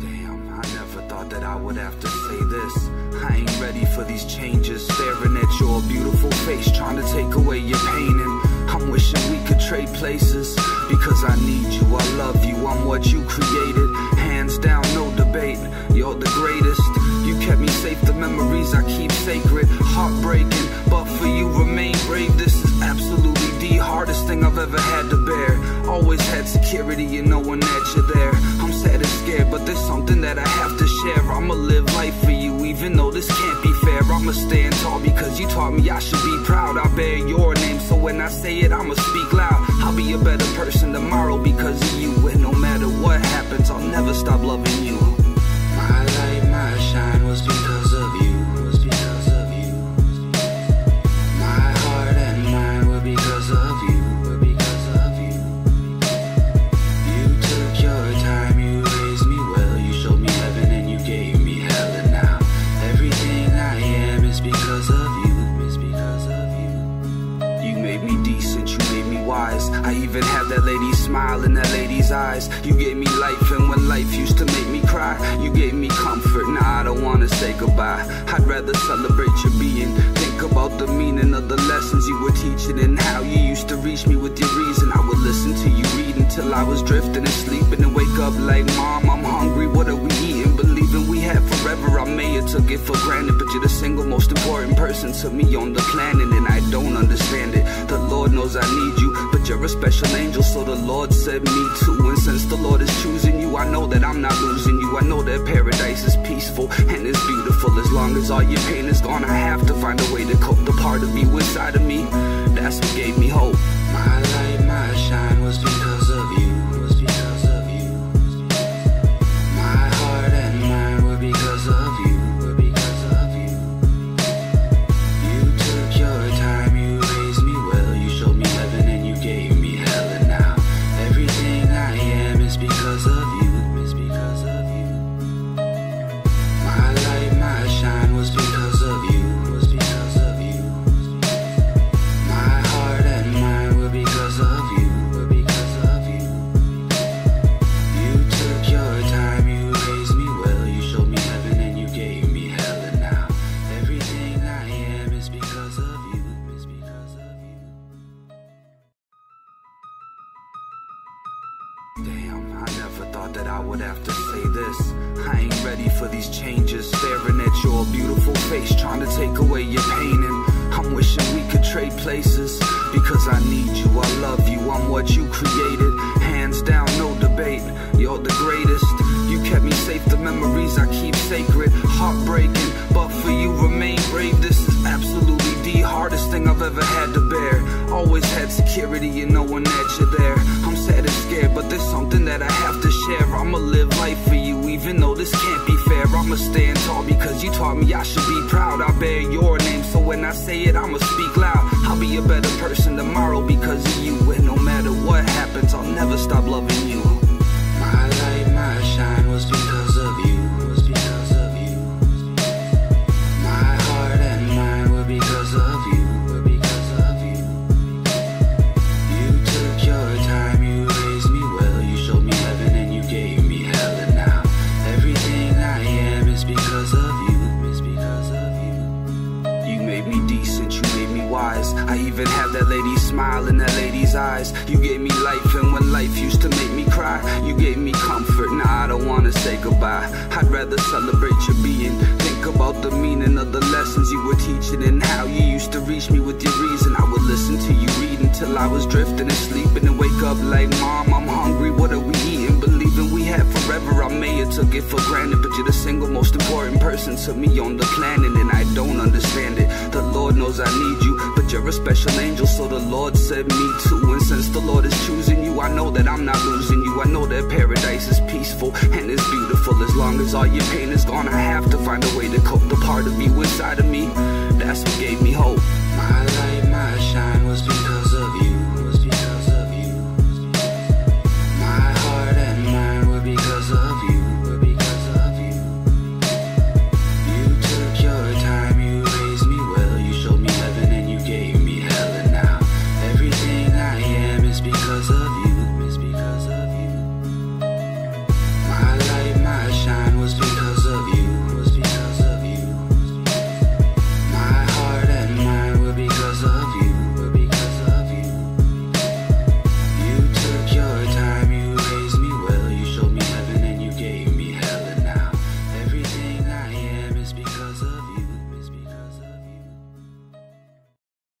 Damn, I never thought that I would have to say this. I ain't ready for these changes. Staring at your beautiful face, trying to take away your pain. And I'm wishing we could trade places, because I need you, I love you, I'm what you created. Hands down, no debate, you're the greatest. You kept me safe, the memories I keep sacred. Heartbreaking, but for you remain brave. This is absolutely the hardest thing I've ever had to bear. Always had security and knowing that you're there. I'm sad and scared, but there's something that I have to share. I'ma live life for you, even though this can't be fair. I'ma stand tall because you taught me I should be proud. I bear your name, so when I say it, I'ma speak loud. I'll be a better person tomorrow because of you. And no matter what happens, I'll never stop loving you. My light, my shine was because of you. My heart and mine were because of you. You took your time, you raised me well. You showed me heaven and you gave me hell. And now everything I am is because of you. You made me decent, you made me wise. I even had that lady's smile in that lady's eyes. You gave me life, and when life used to make me cry, you gave me comfort. Now I don't wanna say goodbye. I'd rather celebrate your being. Think about the meaning of the lessons you were teaching, and how you used to reach me with your reason. I would listen to you read until I was drifting and sleeping, and wake up like, Mom, I'm hungry, what are we eating? Believing we had forever, I may have took it for granted. But you're the single most important person to me on the planet, and I don't understand it. The Lord knows I need you, but you're a special angel, so the Lord said me too. And since the Lord is choosing you, I know that I'm not losing you. I know that paradise is peaceful and it's beautiful. As long as all your pain is gone, I have to find a way to cope. The part of you inside of me, that's what gave me hope. My light, my shine was because of you. My heart and mine were because of you. Damn, I never thought that I would have to say this. I ain't ready for these changes. Staring at your beautiful face, trying to take away your pain. And I'm wishing we could trade places, because I need you, I love you, I'm what you created. Hands down, no debate, you're the greatest. You kept me safe, the memories I keep sacred. Heartbreaking, but for you remain brave. This is absolutely the hardest thing I've ever had to bear. Always had security and knowing that you're there. I'm sad and scared, but there's something that I have to share. I'ma live life for you, even though this can't be fair. I'ma stand tall because you taught me I should be proud. I bear your name, so when I say it, I'ma speak loud. I'll be a better person tomorrow because of you. And no matter what happens, I'll never stop loving you. My light, my shine was because of you. My heart and mine were because of you. You took your time, you raised me well. You showed me heaven and you gave me hell. And now everything I am is because of you. You made me decent, you made me wise. I even had that lady's smile in that lady's eyes. You gave me life, and when life used to make me cry, you gave me comfort. Now I don't wanna say goodbye. I'd rather celebrate your being. Think about the meaning of the lessons you were teaching, and how you used to reach me with your reason. I would listen to you read until I was drifting and sleeping, and wake up like, Mom, I'm hungry, what are we eating? Believing we had forever, I may have took it for granted. But you're the single most important person to me on the planet, and I don't understand it. The Lord knows I need you, but you're a special angel, so the Lord said me too. And since the Lord is choosing you, I know that I'm not losing you. I know that paradise is peaceful and it's beautiful. As long as all your pain is gone, I have to find a way to cope. The part of you inside of me, that's what gave me hope. My light, my shine was because